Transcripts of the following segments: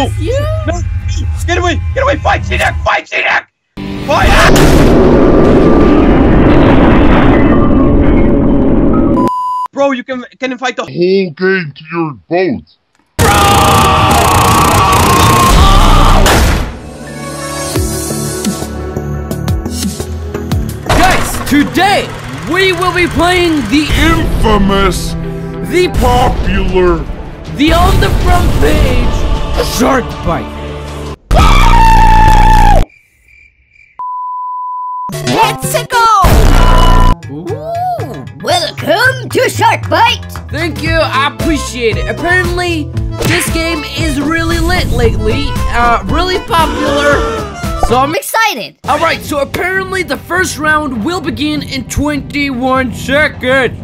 No! No! Get away! Get away! Fight, Z-Nac! Fight, Z-Nac! Fight! Bro, you can invite the whole game to your boat. Bro! Guys, today we will be playing the infamous, the popular, the on the front page Shark Bite. Let's go! Ooh, welcome to Shark Bite! Thank you, I appreciate it. Apparently, this game is really lit lately, really popular, so I'm excited. Alright, so apparently the first round will begin in 21 seconds.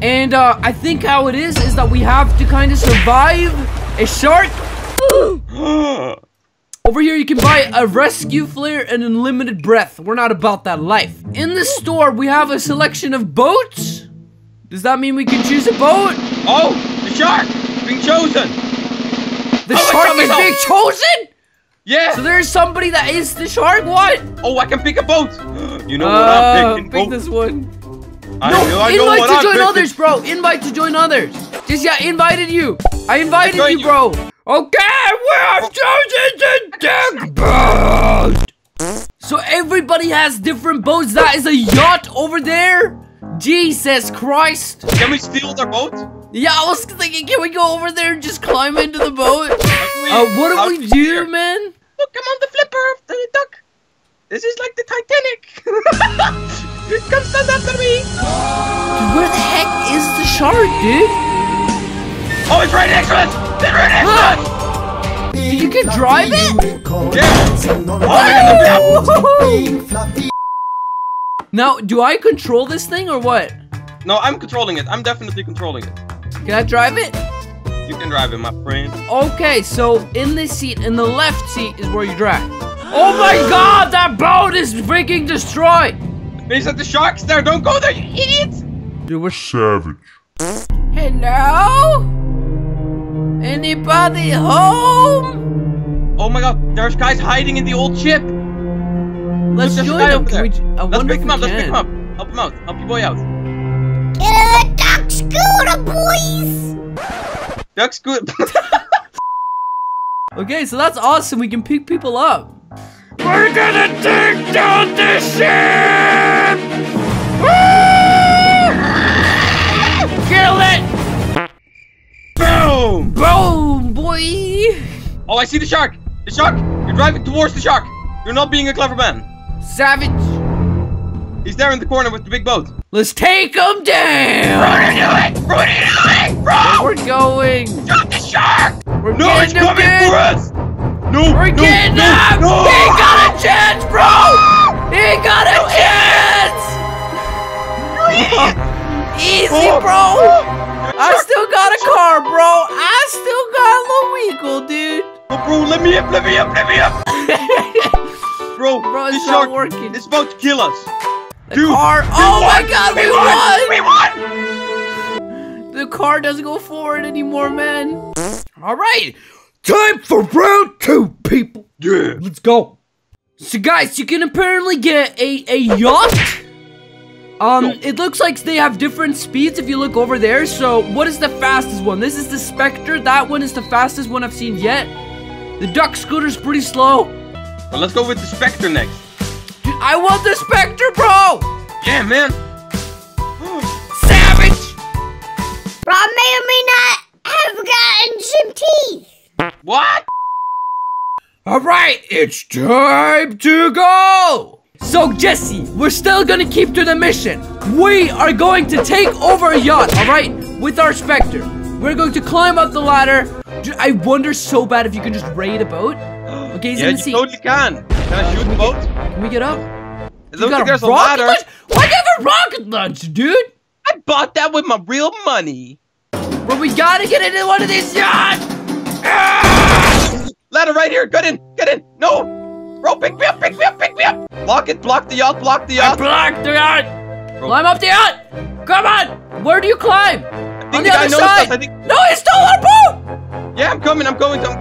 And I think how it is that we have to kind of survive a shark. Over here, you can buy a rescue flare and unlimited breath. We're not about that life. In the store, we have a selection of boats. Does that mean we can choose a boat? Oh, the shark being chosen. The shark is being chosen? Yeah. So there's somebody that is the shark? What? Oh, I can pick a boat. You know what I'm picking? Pick this one. No, invite to join others, bro. Invite to join others. Just, yeah, invited you. I invited you, bro. Okay, we have chosen the deck boat! So everybody has different boats. That is a yacht over there. Jesus Christ. Can we steal their boat? Yeah, I was thinking, can we go over there and just climb into the boat? What do we do, man? Look, I'm on the flipper of the duck. This is like the Titanic. It comes after me. Dude, where the heck is the shark, dude? Oh, it's right next to us! It's right next to us! Did you can drive it? Yeah! Oh, now, do I control this thing or what? No, I'm controlling it. I'm definitely controlling it. Can I drive it? You can drive it, my friend. Okay, so in this seat, in the left seat is where you drive. Oh my god, that boat is freaking destroyed! They said the shark's there. Don't go there, you idiots! They were savage. Hello? Anybody home? Oh my god, there's guys hiding in the old ship. Let's join them. Let's pick them up, let's pick them up. Help them out, help your boy out. Get in the duck scooter, boys! Duck scooter. Okay, so that's awesome, we can pick people up. We're gonna take down this ship! Kill it! Boom! Boom, boy! Oh, I see the shark! The shark! You're driving towards the shark! You're not being a clever man! Savage! He's there in the corner with the big boat! Let's take him down! Bro, what are you doing? Bro! We're going! Stop the shark! No, it's coming for us! No, we're getting him! No. He got a chance, bro! He got a chance! Easy, bro! I still got a car, bro. I still got a little weagle, dude. Oh, bro, let me up. bro, it's not working. It's about to kill us. Dude, we won. The car doesn't go forward anymore, man. All right, time for round two, people. Yeah, let's go. So, guys, you can apparently get a yacht. It looks like they have different speeds if you look over there. So, what is the fastest one? This is the Spectre. That one is the fastest one I've seen yet. The duck scooter's pretty slow. Well, let's go with the Spectre next. Dude, I want the Spectre, bro! Yeah, man. Savage! Bro, I may or may not have gotten some teeth. What? Alright, it's time to go! So, Jesse, we're still gonna keep to the mission. We are going to take over a yacht, alright? With our Spectre. We're going to climb up the ladder. Dude, I wonder so bad if you can just raid a boat. Okay, he's in the seat. Yeah, you totally can. Can I shoot the boat? Can we get up? It looks like there's a ladder. Why do you have a rocket launcher, dude? I bought that with my real money. But we gotta get into one of these yachts! Ah! Ladder right here, get in, get in. No! Bro, pick me up, pick me up, pick me up! Block it, block the yacht, block the yacht! Block the yacht! Bro. Climb up the yacht! Come on! Where do you climb? I think on the other side! I think... No, he stole our boat! Yeah, I'm coming, I'm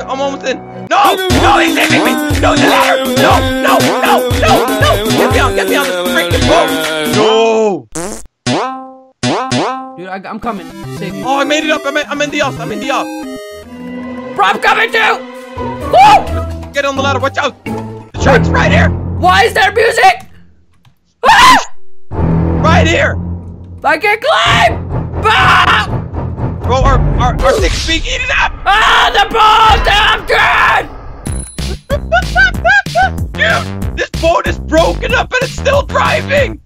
almost in. No! No, they saved me! No, the ladder! No! No! No! No! No! Get me on the freaking boat! No! Dude, I'm coming. Save you. Oh, I made it up! I'm in the off! I'm in the off! Bro, I'm coming too! Woo! Get on the ladder! Watch out! The shark's right here! Why is there music? Ah! Right here! I can't climb! Ah! Bro, our thing's being eaten up! Ah, the boat! I'm dead! Dude, this boat is broken up and it's still driving!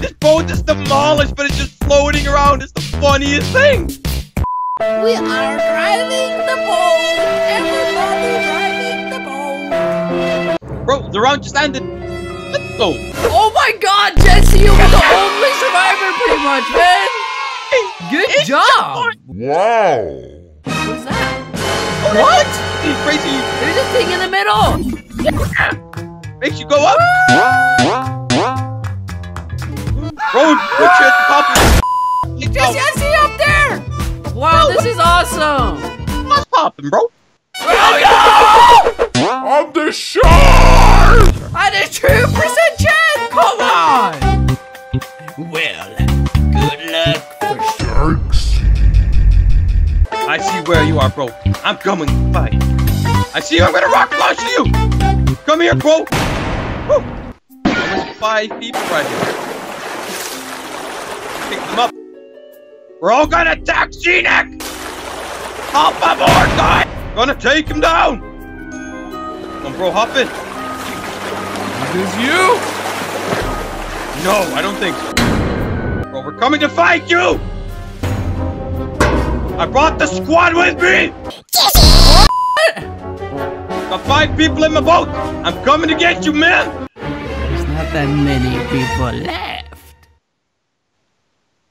This boat is demolished, but it's just floating around. It's the funniest thing! We are driving the boat! Everybody driving the boat! Bro, the round just ended. Let's go! Oh my god, Jesse, you were the only survivor pretty much, man! Good job! Wow! What's that? What? It's crazy. There's a thing in the middle. Makes you go up. Road, put you at the top. Jesse, I see you up there. Wow, this is awesome. What's popping, bro? Oh, no! I'm the shark. I had a 2% chance. Come on. Well, good luck. I see where you are, bro. I'm coming by. I see you. I'm gonna rock launch you. Come here, bro. Woo. Almost 5 feet right here. Pick them up. We're all gonna attack Z-Nac. Hop aboard, guy. Gonna take him down. Come on, bro. Hop in. Is this you? No, I don't think so. Bro, we're coming to fight you. I brought the squad with me! Got 5 people in my boat! I'm coming to get you, man! There's not that many people left.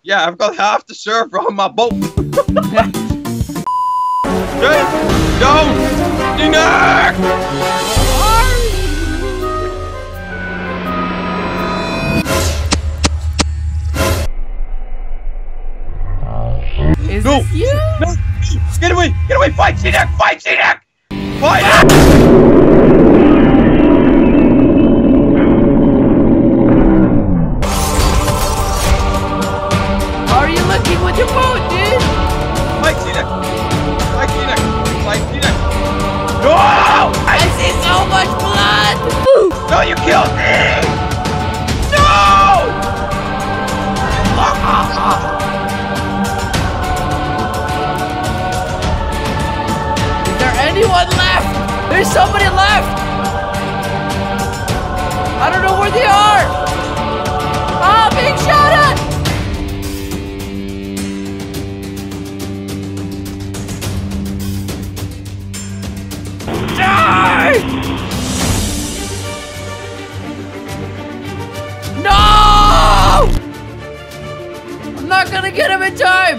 Yeah, I've got half the server on my boat. Down! Dinner! No! No! Get away! Get away! Fight Z-Nac! Fight Z-Nac! Fight! How are you looking with your boat, dude? Fight Z-Nac! Fight Z-Nac! Fight Z-Nac! No! I see so much blood! No, you killed me! No! Anyone left? There's somebody left. I don't know where they are. Ah, being shot at. Die! No! I'm not gonna get him in time.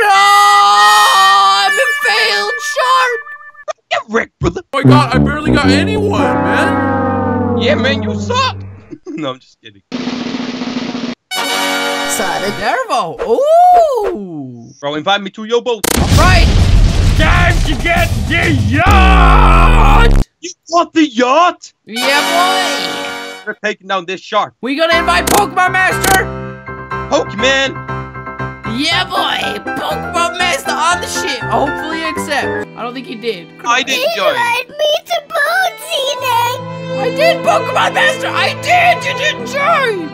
No! I'm a failed shark! Get wrecked, brother! Oh my god, I barely got anyone, man! Yeah, man, you suck! No, I'm just kidding. Saw the Dervo! Ooh! Bro, invite me to your boat! Alright! Time to get the yacht! You want the yacht? Yeah, boy! We're taking down this shark. We gonna invite Pokémon Master! Pokemon! Yeah, boy! Pokémon Master on the ship! Hopefully he accepts. I don't think he did. I didn't join. He led me to boat, Z-Nac! I did, Pokémon Master! I did! You didn't join!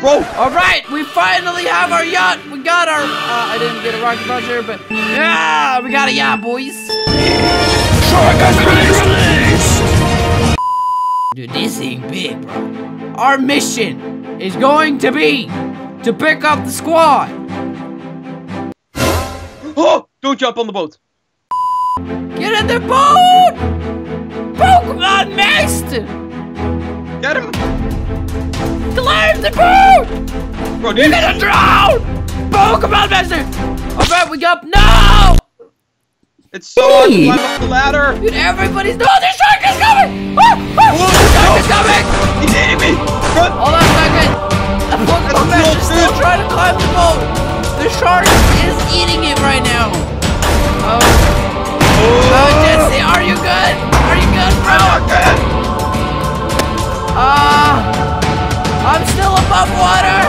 Bro! Alright, we finally have our yacht! We got our... I didn't get a rocket launcher, but... Yeah! We got a yacht, boys! Shark has been released! Dude, this thing big, bro. Our mission is going to be to pick up the squad! Oh! Don't jump on the boat! Get in the boat! Pokémon Master! Get him! Climb the boat! Bro, you're gonna drown! Pokémon Master! Alright, we got... No! It's so hard to climb up the ladder! Dude, everybody's... No, the shark is coming! Oh, oh, the shark is coming! He's eating me! Run. Hold on a second! The Pokémon Master's still trying to climb the boat! The shark is eating him right now. Oh. Oh, Jesse, are you good? Are you good, bro? I'm good. I'm still above water.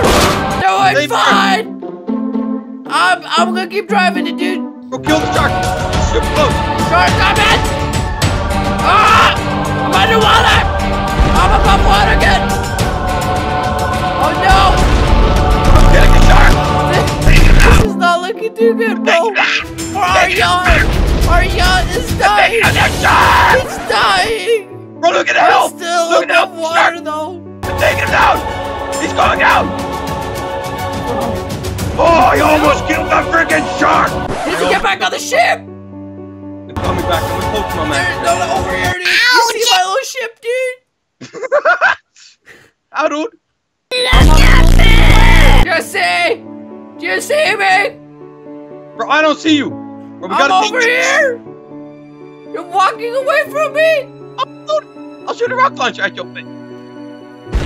Doing fine. I'm gonna keep driving it, dude. Go kill the shark. Super close. Shark, I'm in. Ah! I'm underwater. I'm above water again. Oh no. I'm getting a shark. This is not looking too good, bro. Our yacht is dying. It's dying. Bro, look at the help. Still above water, though. I'm taking him down. He's going down. Oh, I almost killed the freaking shark. Did you get back on the ship? Call me back. I'm a Pokemon Master. No, no, over here, dude. You see my little ship, dude? Ow, dude. Look at me. Jesse. Do you see me? Bro, I don't see you. Bro, I'm over here. You're walking away from me. Oh, I'll shoot a rock launcher at your face.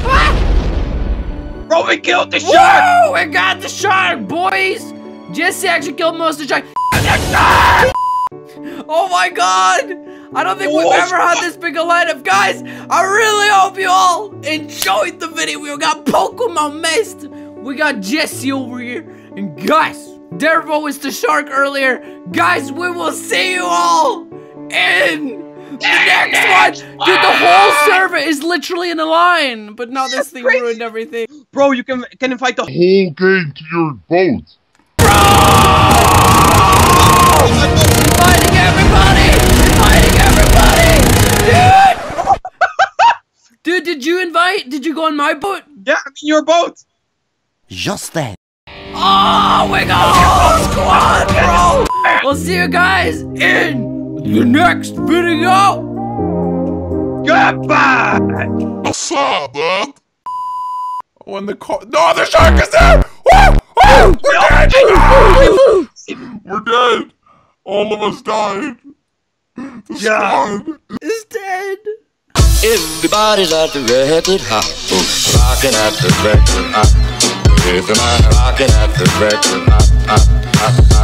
Ah! Bro, we killed the shark. Woo, we got the shark, boys. Jesse actually killed most of the shark. Oh my god. I don't think we've ever had this big a lineup. Guys, I really hope you all enjoyed the video. We got Pokemon Master. We got Jesse over here. And guys, Dervo was the shark earlier. Guys, we will see you all in the next one. Dude, the whole server is literally in a line. But now this thing ruined everything. Bro, you can invite the whole game to your boat. Bro! Inviting everybody! Inviting everybody! Dude! Dude, did you invite? Did you go on my boat? Yeah, I'm in your boat. Just then. Oh, we got a whole squad, bro! We'll see you guys in the next video! Goodbye! What's up, bub? Oh, and the car— No, the shark is there! Woo! Woo! We're dead! We're dead! All of us died! The squad is dead! Everybody's at the record hop, rockin' at the record hop. Rockin' at the record hop.